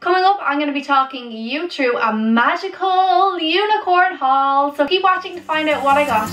Coming up, I'm going to be talking you through a magical unicorn haul, so keep watching to find out what I got.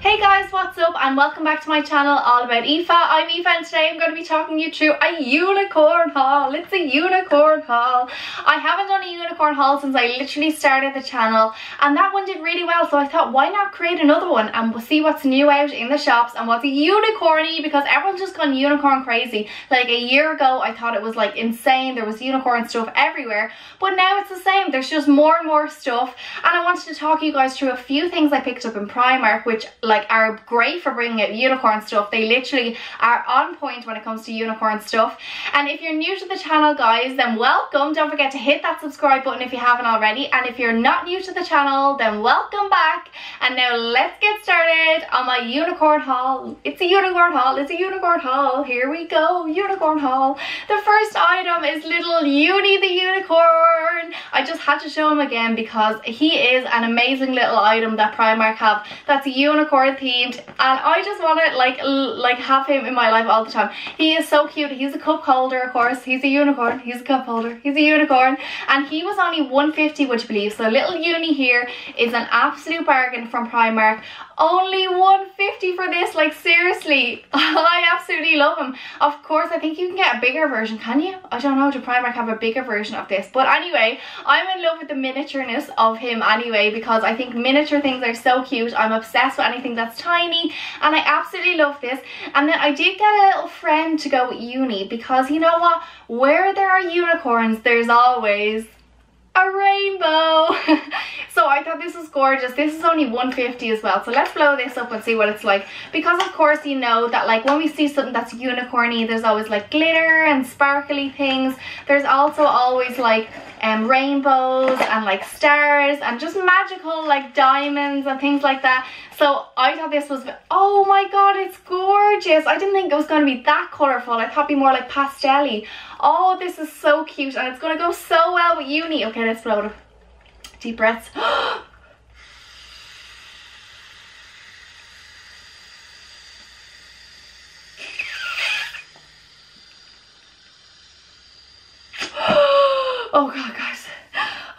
Hey guys, what's up and welcome back to my channel All About Aoife. I'm Aoife and today I'm going to be talking you through a unicorn haul. It's a unicorn haul. I haven't done a unicorn haul since I literally started the channel, and that one did really well, so I thought why not create another one and we'll see what's new out in the shops and what's unicorny, because everyone's just gone unicorn crazy. Like a year ago I thought it was like insane, there was unicorn stuff everywhere, but now it's the same, there's just more and more stuff. And I wanted to talk you guys through a few things I picked up in Primark, which like are great for bringing out unicorn stuff. They literally are on point when it comes to unicorn stuff. And if you're new to the channel guys, then welcome. Don't forget to hit that subscribe button if you haven't already, and if you're not new to the channel then welcome back. And now let's get started on my unicorn haul. It's a unicorn haul, it's a unicorn haul, here we go, unicorn haul. The first item is little Uni the unicorn. I just had to show him again because he is an amazing little item that Primark have that's a unicorn themed, and I just want to like have him in my life all the time. He is so cute. He's a cup holder, of course. He's a unicorn. He's a cup holder. He's a unicorn, and he was only $1.50, would you believe? So little Uni here is an absolute bargain from Primark. Only $1.50 for this. Like seriously, I absolutely love him. Of course, I think you can get a bigger version. Can you? I don't know. Do Primark have a bigger version of this? But anyway, I'm in love with the miniatureness of him anyway, because I think miniature things are so cute. I'm obsessed with anything that's tiny, and I absolutely love this. And then I did get a little friend to go with Uni, because you know what, where there are unicorns there's always a rainbow. So I thought this was gorgeous. This is only $1.50 as well, so let's blow this up and see what it's like, because of course you know that like when we see something that's unicorny there's always like glitter and sparkly things. There's also always like rainbows and like stars and just magical like diamonds and things like that. So I thought this was, oh my god, it's gorgeous. I didn't think it was going to be that colourful. I thought it'd be more like pastel-y. Oh, this is so cute and it's going to go so well with Uni. Okay, let's blow it up. Deep breaths. Oh god guys,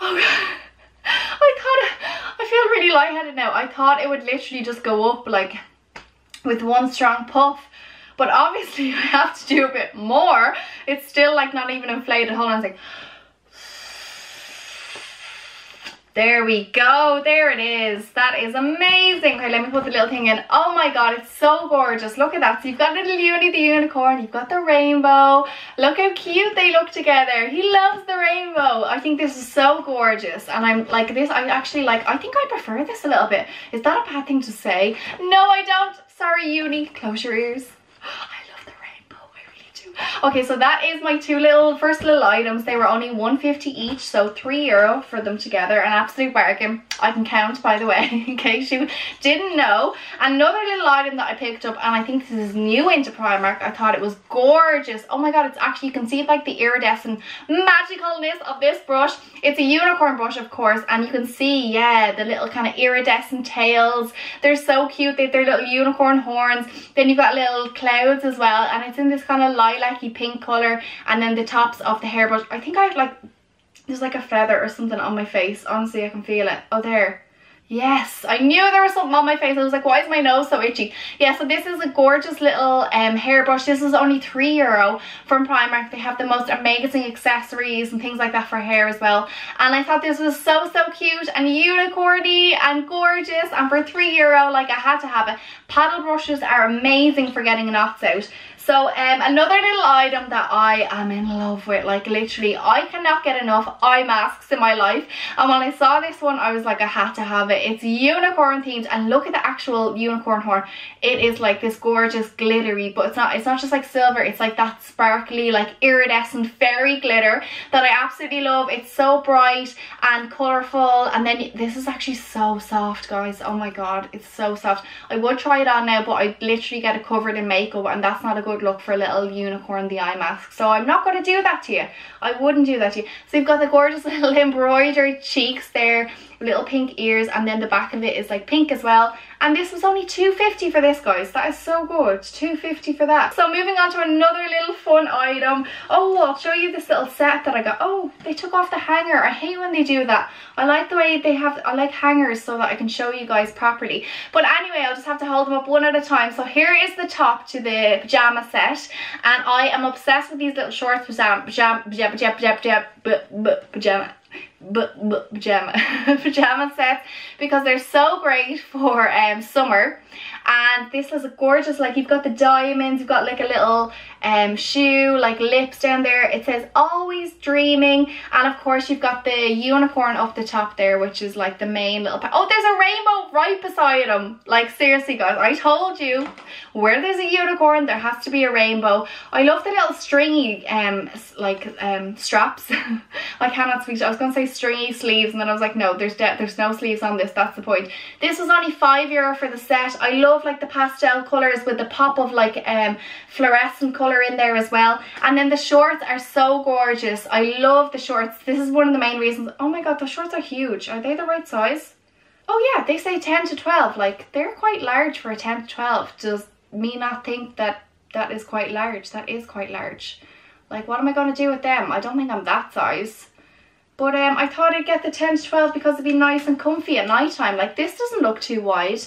oh god, I feel really lightheaded now. I thought it would literally just go up like with one strong puff, but obviously I have to do a bit more. It's still like not even inflated. Hold on a second. There we go, there it is. That is amazing. Okay, let me put the little thing in. Oh my god, it's so gorgeous. Look at that. So you've got little Uni the unicorn, you've got the rainbow. Look how cute they look together. He loves the rainbow. I think this is so gorgeous, and I'm like this, I actually like, I think I prefer this a little bit. Is that a bad thing to say? No, I don't. Sorry Uni, close your ears. Okay, so that is my first little items. They were only $1.50 each, so €3 for them together. An absolute bargain. I can count, by the way, in case you didn't know. Another little item that I picked up, and I think this is new into Primark. I thought it was gorgeous. Oh my god, it's actually, you can see like the iridescent magicalness of this brush. It's a unicorn brush, of course, and you can see, yeah, the little kind of iridescent tails. They're so cute. They have their little unicorn horns. Then you've got little clouds as well, and it's in this kind of lilac pink color, and then the tops of the hairbrush. I think I have like, there's like a feather or something on my face. Honestly, I can feel it. Oh, there. Yes, I knew there was something on my face. I was like, why is my nose so itchy? Yeah, so this is a gorgeous little hairbrush. This is only €3 from Primark. They have the most amazing accessories and things like that for hair as well. And I thought this was so, so cute and unicorny and gorgeous. And for €3, like I had to have it. Paddle brushes are amazing for getting knots out. So another little item that I am in love with, like literally I cannot get enough eye masks in my life, and when I saw this one I was like I had to have it. It's unicorn themed, and look at the actual unicorn horn. It is like this gorgeous glittery, but it's not just like silver, it's like that sparkly like iridescent fairy glitter that I absolutely love. It's so bright and colourful, and then this is actually so soft guys. Oh my god, it's so soft. I would try it on now, but I literally get it covered in makeup and that's not a good look for a little unicorn the eye mask, so I'm not going to do that to you. I wouldn't do that to you. So you've got the gorgeous little embroidered cheeks there, little pink ears, and then the back of it is like pink as well. And this was only $2.50 for this, guys. That is so good. $2.50 for that. So moving on to another little fun item. Oh, I'll show you this little set that I got. Oh, they took off the hanger. I hate when they do that. I like the way they have, I like hangers so that I can show you guys properly. But anyway, I'll just have to hold them up one at a time. So here is the top to the pajama set. And I am obsessed with these little shorts. Pajama sets, because they're so great for summer. And this is gorgeous, like you've got the diamonds, you've got like a little shoe, like lips down there. It says always dreaming, and of course you've got the unicorn up the top there, which is like the main little pack. Oh, there's a rainbow right beside them. Like seriously guys, I told you, where there's a unicorn there has to be a rainbow. I love the little stringy straps. I cannot speak. I was gonna say stringy sleeves, and then I was like, no, there's no sleeves on this. That's the point. This was only €5 for the set. I love like the pastel colors with the pop of like fluorescent color in there as well. And then the shorts are so gorgeous. I love the shorts. This is one of the main reasons. Oh my god, those shorts are huge. Are they the right size? Oh yeah, they say 10 to 12. Like they're quite large for a 10 to 12. Does me not think that that is quite large? That is quite large. Like what am I going to do with them? I don't think I'm that size. But I thought I'd get the 10 to 12 because it'd be nice and comfy at night time. Like this doesn't look too wide.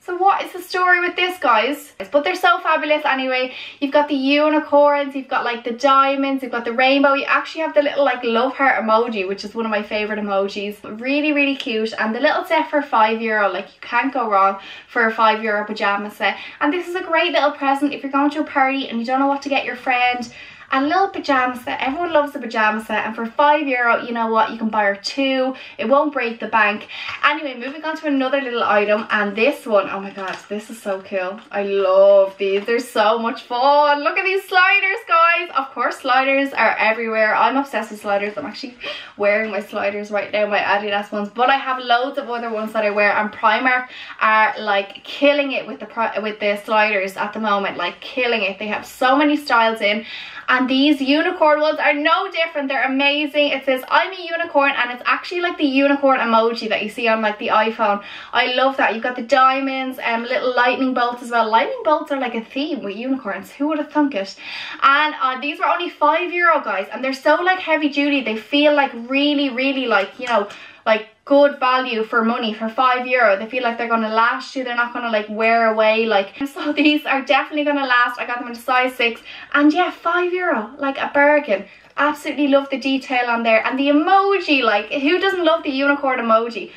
So what is the story with this, guys? But they're so fabulous anyway. You've got the unicorns, you've got like the diamonds, you've got the rainbow. You actually have the little like love heart emoji, which is one of my favourite emojis. Really, really cute. And the little set for €5, like you can't go wrong for a €5 pyjama set. And this is a great little present if you're going to a party and you don't know what to get your friend. A little pajama set. Everyone loves the pajama set, and for €5, you know what, you can buy her two. It won't break the bank. Anyway, moving on to another little item, and this one, oh my gosh, this is so cool. I love these. They're so much fun. Look at these sliders, guys. Of course, sliders are everywhere. I'm obsessed with sliders. I'm actually wearing my sliders right now, my Adidas ones, but I have loads of other ones that I wear, and Primark are like killing it with the sliders at the moment, like killing it. They have so many styles in. And these unicorn ones are no different. They're amazing. It says I'm a unicorn, and it's actually like the unicorn emoji that you see on like the iPhone. I love that. You've got the diamonds and little lightning bolts as well. Lightning bolts are like a theme with unicorns. Who would have thunk it? And these were only €5, guys, and they're so like heavy duty. They feel like really, really like, you know, like good value for money for €5. They feel like they're going to last you. They're not going to like wear away, like, so these are definitely going to last. I got them in size 6, and yeah, €5, like a bargain. Absolutely love the detail on there, and the emoji, like who doesn't love the unicorn emoji?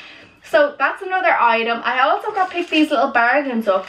So that's another item. I also got picked these little bargains up,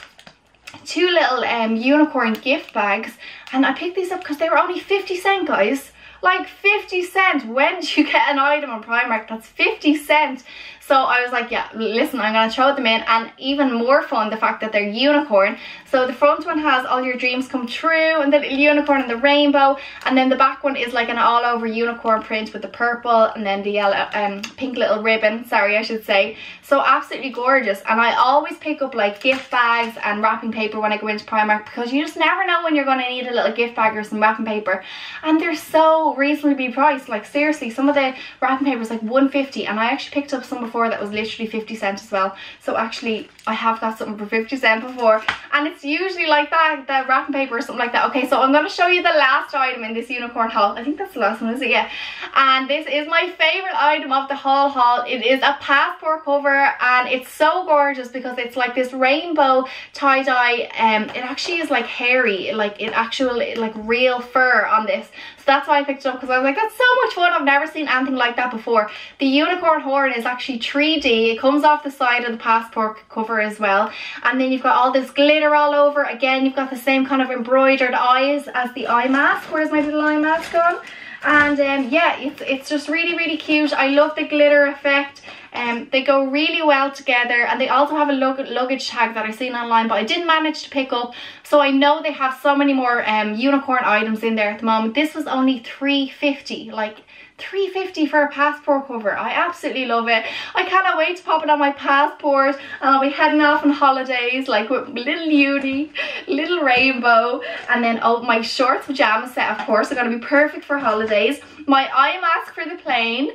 two little unicorn gift bags, and I picked these up because they were only 50 cents, guys. Like 50 cents. When do you get an item on Primark that's 50 cents? So I was like, yeah, listen, I'm gonna throw them in. And even more fun, the fact that they're unicorn. So the front one has all your dreams come true, and the little unicorn and the rainbow, and then the back one is like an all over unicorn print with the purple and then the yellow, pink little ribbon, sorry, I should say. So absolutely gorgeous. And I always pick up like gift bags and wrapping paper when I go into Primark, because you just never know when you're gonna need a little gift bag or some wrapping paper. And they're so reasonably priced. Like seriously, some of the wrapping paper was like $1.50, and I actually picked up some before that was literally 50 cents as well. So actually I have got something for 50 cents before, and it's usually like that, the wrapping paper or something like that. Okay, so I'm going to show you the last item in this unicorn haul. I think that's the last one, is it? Yeah. And this is my favorite item of the whole haul. It is a passport cover, and it's so gorgeous because it's like this rainbow tie-dye. It actually is like hairy, like in actual like real fur on this. So that's why I picked up, because I was like, that's so much fun. I've never seen anything like that before. The unicorn horn is actually 3D. It comes off the side of the passport cover as well, and then you've got all this glitter all over. Again, you've got the same kind of embroidered eyes as the eye mask. Where's my little eye mask gone? And yeah, it's just really, really cute. I love the glitter effect. They go really well together, and they also have a luggage tag that I've seen online, but I didn't manage to pick up. So I know they have so many more unicorn items in there at the moment. This was only $3.50, like $3.50 for a passport cover. I absolutely love it. I cannot wait to pop it on my passport, and I'll be heading off on holidays like with little Uni, little rainbow, and then oh, my shorts pajama set, of course, are going to be perfect for holidays. My eye mask for the plane,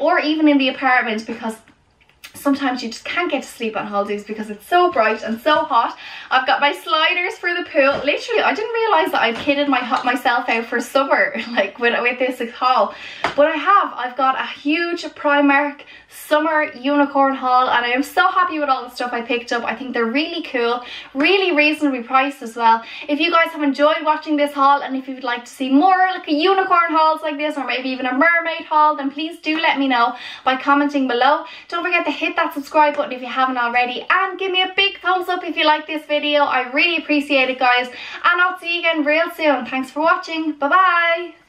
or even in the apartment, because sometimes you just can't get to sleep on holidays because it's so bright and so hot. I've got my sliders for the pool. Literally, I didn't realise that I kitted myself out for summer, like with this haul. But I have. I've got a huge Primark summer unicorn haul, and I am so happy with all the stuff I picked up. I think they're really cool, really reasonably priced as well. If you guys have enjoyed watching this haul, and if you'd like to see more like a unicorn hauls like this, or maybe even a mermaid haul, then please do let me know by commenting below. Don't forget to hit that subscribe button if you haven't already, and give me a big thumbs up if you like this video. I really appreciate it, guys, and I'll see you again real soon. Thanks for watching. Bye bye.